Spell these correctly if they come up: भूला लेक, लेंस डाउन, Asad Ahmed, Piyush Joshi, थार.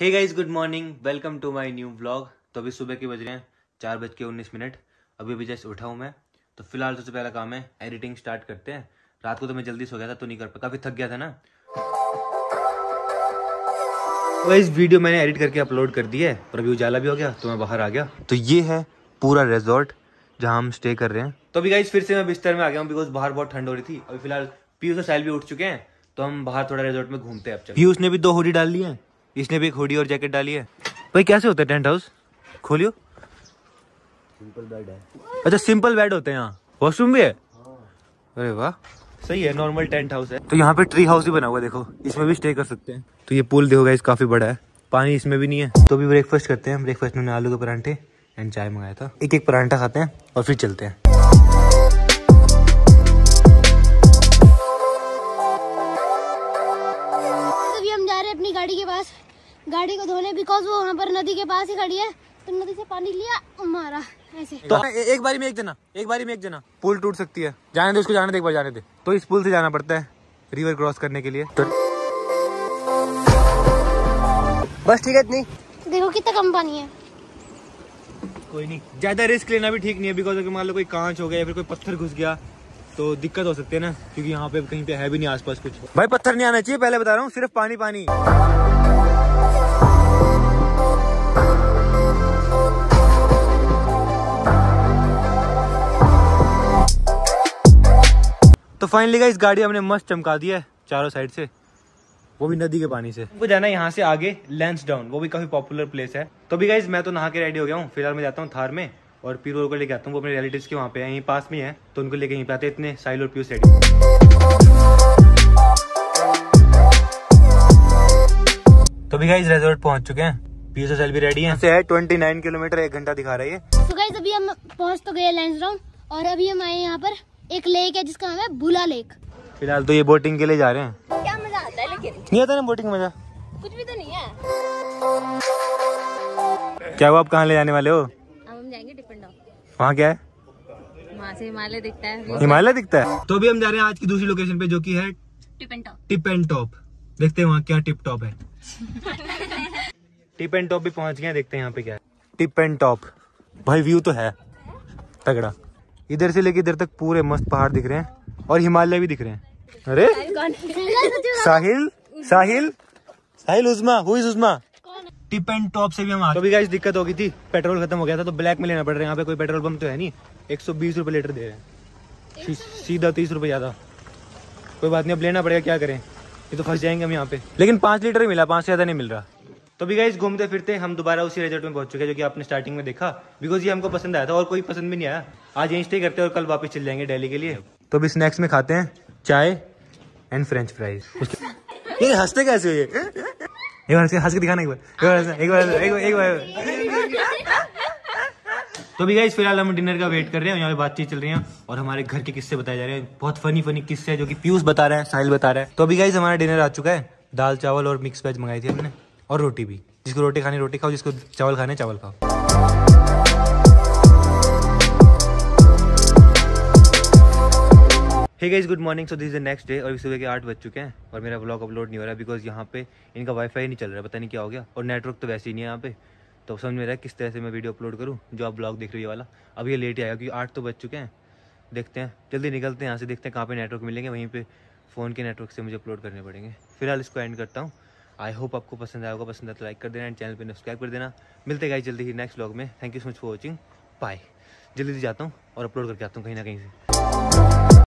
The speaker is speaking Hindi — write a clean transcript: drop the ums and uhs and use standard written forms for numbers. Hey guys, good morning, welcome to my new vlog. तो अभी सुबह के बज रहे हैं 4:19। अभी जस्ट उठा हूँ मैं। तो फिलहाल सबसे पहला काम है एडिटिंग स्टार्ट करते हैं। रात को तो मैं जल्दी सो गया था तो नहीं कर पाया, काफी थक गया था ना। तो इस वीडियो मैंने एडिट करके अपलोड कर दी है और अभी उजाला भी हो गया तो मैं बाहर आ गया। तो ये है पूरा रिजॉर्ट जहाँ हम स्टे कर रहे हैं। तो अभी गाइस फिर से मैं बिस्तर में आ गया हूँ बिकॉज बाहर बहुत ठंड हो रही थी। अभी फिलहाल पीयूष और साहिल भी उठ चुके हैं तो हम बाहर थोड़ा रिजॉर्ट में घूमते हैं। पीयूष ने भी 2 हुडी डाल ली है, इसने भी एक हुडी और जैकेट डाली है। भाई कैसे होता है टेंट हाउस? खोलियो। सिंपल बेड है। अच्छा, सिंपल बेड होते हैं यहाँ। वॉशरूम भी है। अरे वाह, सही है, नॉर्मल टेंट हाउस है। तो यहाँ पे ट्री हाउस भी बना हुआ है, देखो, इसमें भी स्टे कर सकते हैं। तो ये पूल देखो गाइस काफी बड़ा है, पानी इसमें भी नहीं है। तो अभी ब्रेकफास्ट करते हैं। ब्रेकफास्ट में आलू के परांठे एंड चाय मंगाया था। एक एक परांठा खाते हैं और फिर चलते हैं। अभी हम जा रहे हैं अपनी गाड़ी के पास, गाड़ी को धोने, बिकॉज वो वहाँ पर नदी के पास ही खड़ी है। तो नदी से पानी लिया, मारा ऐसे। तो एक बारी में एक जना। पुल टूट सकती है, जाने दे उसको, जाने दे, एक बार जाने दे। तो इस पुल से जाना पड़ता है रिवर क्रॉस करने के लिए। तो बस ठीक है इतनी। देखो कितना कम पानी है। कोई नहीं, ज्यादा रिस्क लेना भी ठीक नहीं है बिकॉज अगर मान लो कोई कांच हो गया या फिर कोई पत्थर घुस गया तो दिक्कत हो सकती है ना, क्योंकि यहाँ पे कहीं पे है भी नहीं आसपास कुछ। भाई पत्थर नहीं आना चाहिए, पहले बता रहा हूँ, सिर्फ पानी पानी। तो फाइनली गाइस गाड़ी हमने मस्त चमका दी है चारों साइड से, वो भी नदी के पानी से। हमको जाना है यहाँ से आगे लेंस डाउन, वो भी काफी पॉपुलर प्लेस है। तो भी गाइस मैं तो नहा के रेडी हो गया हूँ। फिलहाल मैं जाता हूँ थार में और पीरो को लेके आता हूँ, वो अपने रिलेटिव्स के वहाँ पे है, यहीं पास में है, तो उनको लेके यहीं पे आते हैं। इतने साहिल और पीयूष रेडी। तो भी गाइस रिजॉर्ट पहुँच चुके हैं, पीयूष और साहिल भी रेडी है। 29 किलोमीटर 1 घंटा दिखा रही है। तो गाइस अभी हम पहुँच तो गए लेंस डाउन और अभी हम आए यहाँ पर एक लेक है जिसका नाम है भूला लेक। फिलहाल तो ये बोटिंग के लिए जा रहे हैं। क्या मजा आता है, लेकिन नहीं आता ना बोटिंग में मजा, कुछ भी तो नहीं है। क्या हुआ, आप कहाँ ले जाने वाले हो? हम जाएंगे टिपंडा। वहाँ क्या है? वहाँ से हिमालय दिखता है, हिमालय दिखता है। तो अभी हम जा रहे हैं आज की दूसरी लोकेशन पे जो कि है टिप एंड टॉप। देखते हैं वहाँ क्या टिप टॉप है। टिप एंड टॉप भी पहुँच गए, देखते हैं यहाँ पे क्या है। टिप एंड टॉप, भाई व्यू तो है तगड़ा, इधर से लेके इधर तक पूरे मस्त पहाड़ दिख रहे हैं और हिमालय भी दिख रहे हैं। अरे साहिल, साहिल, साहिल, उस्मा, हुई उस्मा। टिप एंड टॉप से भी हम तो भी गाइस दिक्कत हो गई थी, पेट्रोल खत्म हो गया था तो ब्लैक में लेना पड़ रहा है। यहाँ पे कोई पेट्रोल पंप तो है नहीं। 120 रुपए लीटर दे रहे हैं, सीधा 30 रुपए ज्यादा। कोई बात नहीं, अब लेना पड़ेगा, क्या करें, ये तो फंस जाएंगे हम यहाँ पे। लेकिन 5 लीटर ही मिला, 5 से ज्यादा नहीं मिल रहा। तो भी गाइस घूमते फिरते हम दोबारा उसी रिजॉर्ट में पहुंच चुके हैं जो कि आपने स्टार्टिंग में देखा, बिकॉज ये हमको पसंद आया था और कोई पसंद भी नहीं आया। आज यहीं स्टे करते हैं और कल वापस चल जाएंगे दिल्ली के लिए। तो अभी स्नैक्स में खाते हैं चाय एंड फ्रेंच फ्राइज। ये हंसते कैसे हुए? एक बार हंस के दिखाना, एक बार। तो भी गाइस फिलहाल हम डिनर का वेट कर रहे हैं, यहाँ पे बातचीत चल रही है और हमारे घर के किस्से बताए जा रहे हैं, बहुत फनी फनी किस्से जो कि पीयूष बता रहे हैं, साहिल बता रहे हैं। तो अभी गाइस हमारा डिनर आ चुका है, दाल चावल और मिक्स वेज मंगाई थी हमने और रोटी भी। जिसको रोटी खानी रोटी खाओ, जिसको चावल खाने चावल खाओ। Hey guys good morning, so this is the next day. और सुबह के 8 बज चुके हैं और मेरा व्लॉग अपलोड नहीं हो रहा बिकॉज यहाँ पे इनका वाईफाई नहीं चल रहा है, पता नहीं क्या हो गया, और नेटवर्क तो वैसे ही नहीं है यहाँ पे। तो समझ में रहा है किस तरह से मैं वीडियो अपलोड करूँ जो आप व्लॉग देख रहे हो वाला। अब ये लेट ही आएगा क्योंकि 8 तो बज चुके हैं। देखते हैं, जल्दी निकलते हैं यहाँ से, देखते हैं कहाँ पर नेटवर्क मिलेंगे, वहीं पर फ़ोन के नेटवर्क से मुझे अपलोड करने पड़ेंगे। फिलहाल इसको एंड करता हूँ। आई होप आपको पसंद आएगा, पसंद आए तो लाइक कर देना एंड चैनल पे सब्सक्राइब कर देना। मिलते गाइस जल्दी ही नेक्स्ट व्लॉग में। Thank you so much for watching, bye. जल्दी जाता हूँ और अपलोड करके आता हूँ कहीं ना कहीं से।